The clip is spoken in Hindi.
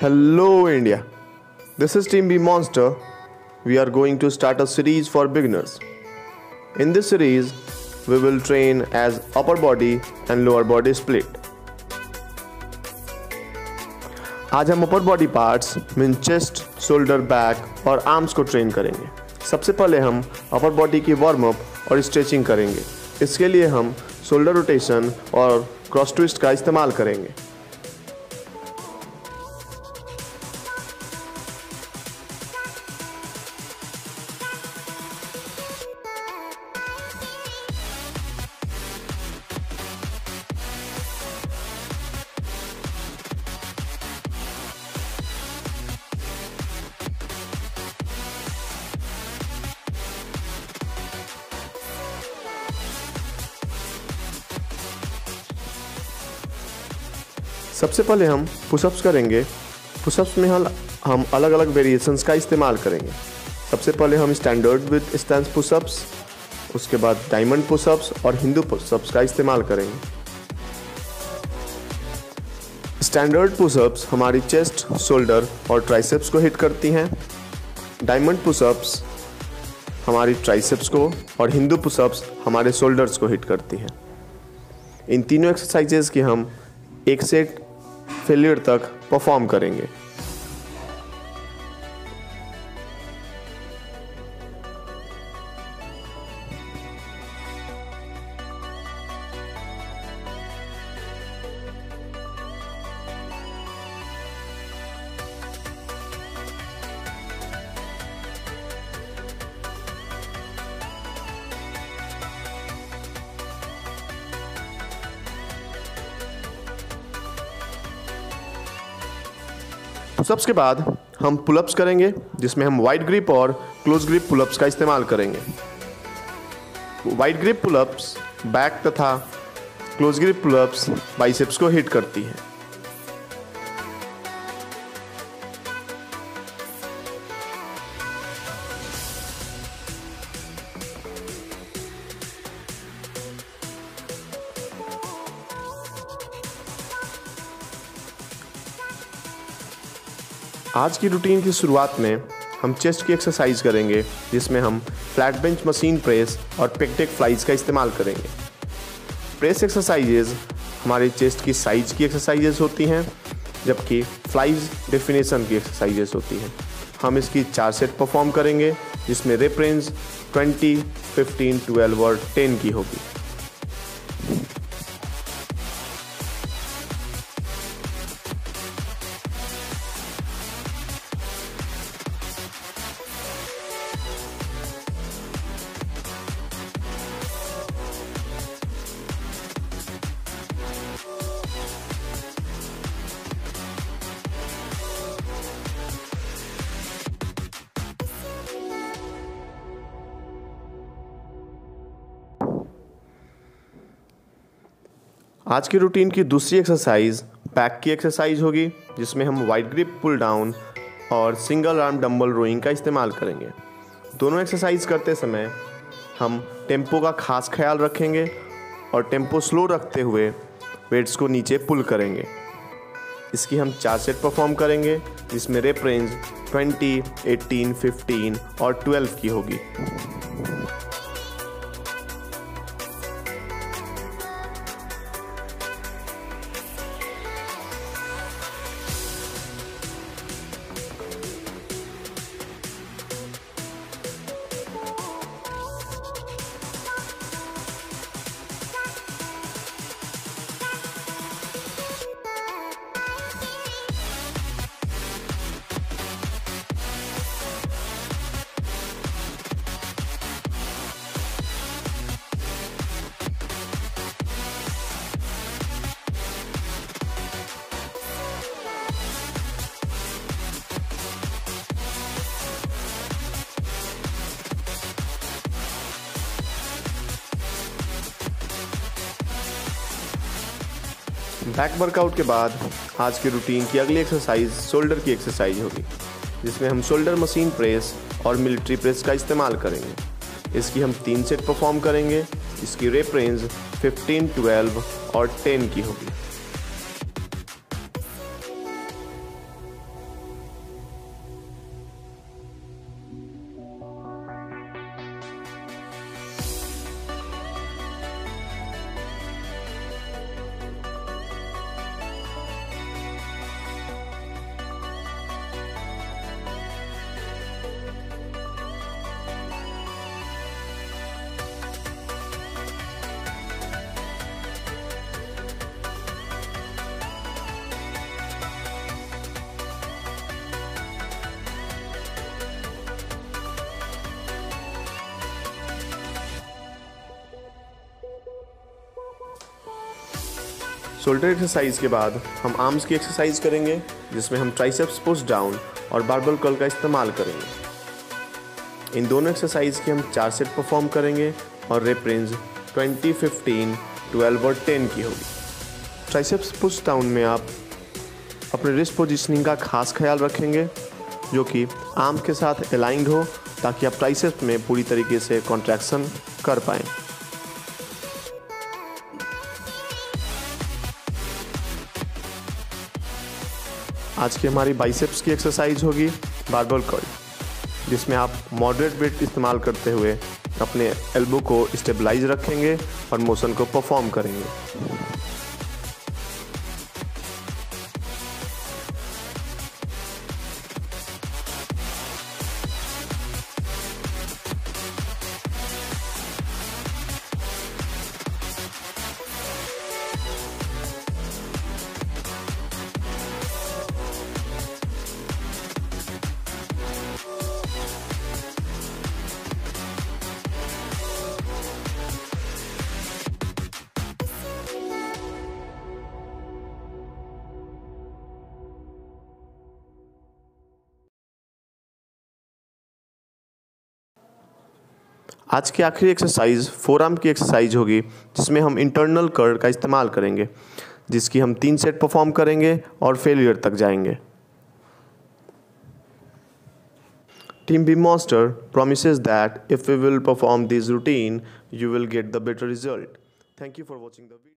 Hello India, this is Team B Monster. We are going to start a series for beginners. In this series, we will train as upper body and lower body split. आज हम upper body parts mean chest, shoulder, back और arms को train करेंगे. सबसे पहले हम upper body की warm up और stretching करेंगे. इसके लिए हम shoulder rotation और cross twist का इस्तेमाल करेंगे. सबसे पहले हम पुशअप्स करेंगे. पुशअप्स में हम अलग अलग वेरिएशंस का इस्तेमाल करेंगे. सबसे पहले हम स्टैंडर्ड विद स्टैंस पुशअप्स, उसके बाद डायमंड पुशअप्स और हिंदू पुशअप्स का इस्तेमाल करेंगे. स्टैंडर्ड पुशअप्स हमारी चेस्ट, शोल्डर और ट्राइसेप्स को हिट करती हैं. डायमंड पुशअप्स हमारी ट्राइसेप्स को और हिंदू पुशअप्स हमारे शोल्डर्स को हिट करती हैं. इन तीनों एक्सरसाइजेज़ की हम एक सेट फेलियर तक परफॉर्म करेंगे. पुशअप्स के बाद हम पुलअप्स करेंगे, जिसमें हम वाइड ग्रिप और क्लोज ग्रिप पुलअप्स का इस्तेमाल करेंगे. वाइड ग्रिप पुलअप्स बैक तथा क्लोज ग्रिप पुलअप्स बाइसेप्स को हिट करती है. आज की रूटीन की शुरुआत में हम चेस्ट की एक्सरसाइज करेंगे, जिसमें हम फ्लैट बेंच मशीन प्रेस और पेक डेक फ्लाइज का इस्तेमाल करेंगे. प्रेस एक्सरसाइजेज हमारे चेस्ट की साइज की एक्सरसाइजेज होती हैं, जबकि फ्लाइज डेफिनेशन की एक्सरसाइजेज होती हैं. हम इसकी 4 सेट परफॉर्म करेंगे, जिसमें रेप रेंज 20, 15, 12 और 10 की होगी. आज की रूटीन की दूसरी एक्सरसाइज पैक की एक्सरसाइज होगी, जिसमें हम वाइड ग्रिप पुल डाउन और सिंगल आर्म डंबल रोइंग का इस्तेमाल करेंगे. दोनों एक्सरसाइज करते समय हम टेम्पो का खास ख्याल रखेंगे और टेम्पो स्लो रखते हुए वेट्स को नीचे पुल करेंगे. इसकी हम 4 सेट परफॉर्म करेंगे, जिसमें रेप रेंज 20, 18, 15 और 12 की होगी. बैक वर्कआउट के बाद आज की रूटीन की अगली एक्सरसाइज शोल्डर की एक्सरसाइज होगी, जिसमें हम शोल्डर मशीन प्रेस और मिलिट्री प्रेस का इस्तेमाल करेंगे. इसकी हम 3 सेट परफॉर्म करेंगे. इसकी रेप रेंज 15, 12 और 10 की होगी. शोल्डर एक्सरसाइज के बाद हम आर्म्स की एक्सरसाइज करेंगे जिसमें हम ट्राइसेप्स पुश डाउन और बारबेल कर्ल का इस्तेमाल करेंगे। इन दोनों एक्सरसाइज के हम 4 सेट परफॉर्म करेंगे और रेप रेंज 20, 15, 12 और 10 की होगी। ट्राइसेप्स पुश डाउन में आप अपने रिस्ट पोजिशनिंग का खास ख्याल रखेंगे जो कि आर्म के साथ अलाइंड हो ताकि आप ट्राइसेप्स में पूरी तरीके से कॉन्ट्रैक्शन कर पाएँ। आज की हमारी बाइसेप्स की एक्सरसाइज होगी बारबेल कर्ल, जिसमें आप मॉडरेट वेट इस्तेमाल करते हुए अपने एल्बो को स्टेबलाइज रखेंगे और मोशन को परफॉर्म करेंगे। आज की आखिरी एक्सरसाइज फोरआर्म की एक्सरसाइज होगी जिसमें हम इंटरनल कर्ल का इस्तेमाल करेंगे, जिसकी हम 3 सेट परफॉर्म करेंगे और फेलियर तक जाएंगे। Team B monster promises that if you will perform this routine you will get the better result. Thank you for watching the video.